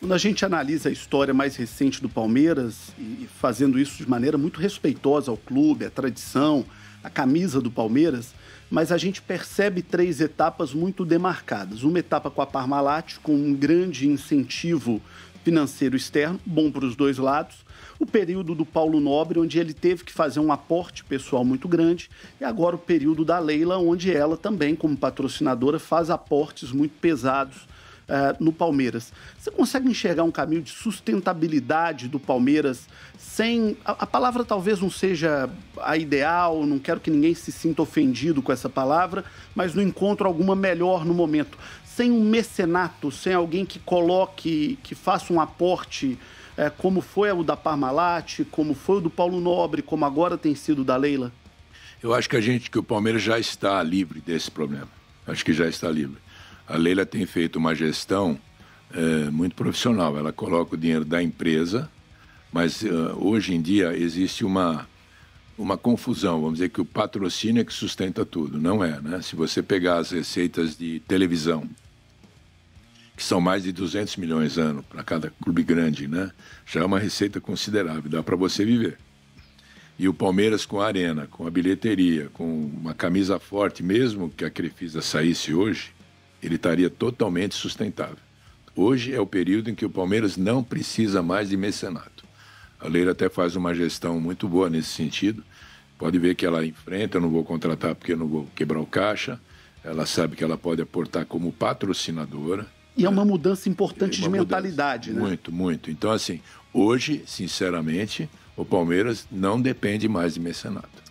Quando a gente analisa a história mais recente do Palmeiras, e fazendo isso de maneira muito respeitosa ao clube, à tradição, à camisa do Palmeiras, mas a gente percebe três etapas muito demarcadas. Uma etapa com a Parmalat, com um grande incentivo financeiro externo, bom para os dois lados. O período do Paulo Nobre, onde ele teve que fazer um aporte pessoal muito grande. E agora o período da Leila, onde ela também, como patrocinadora, faz aportes muito pesados no Palmeiras. Você consegue enxergar um caminho de sustentabilidade do Palmeiras sem... A palavra talvez não seja a ideal, não quero que ninguém se sinta ofendido com essa palavra, mas não encontro alguma melhor no momento. Sem um mecenato, sem alguém que coloque, que faça um aporte, como foi o da Parmalat, como foi o do Paulo Nobre, como agora tem sido o da Leila? Eu acho que o Palmeiras já está livre desse problema. Acho que já está livre. A Leila tem feito uma gestão muito profissional. Ela coloca o dinheiro da empresa, mas hoje em dia existe uma confusão. Vamos dizer que o patrocínio é que sustenta tudo. Não é, né? Se você pegar as receitas de televisão, que são mais de 200 milhões ano para cada clube grande, né? Já é uma receita considerável, dá para você viver. E o Palmeiras com a arena, com a bilheteria, com uma camisa forte, mesmo que a Crefisa saísse hoje, ele estaria totalmente sustentável. Hoje é o período em que o Palmeiras não precisa mais de mecenato. A Leila até faz uma gestão muito boa nesse sentido. Pode ver que ela enfrenta, eu não vou contratar porque eu não vou quebrar o caixa. Ela sabe que ela pode aportar como patrocinadora. E é uma mudança importante de mentalidade, né? Muito, muito. Então, assim, hoje, sinceramente, o Palmeiras não depende mais de mecenato.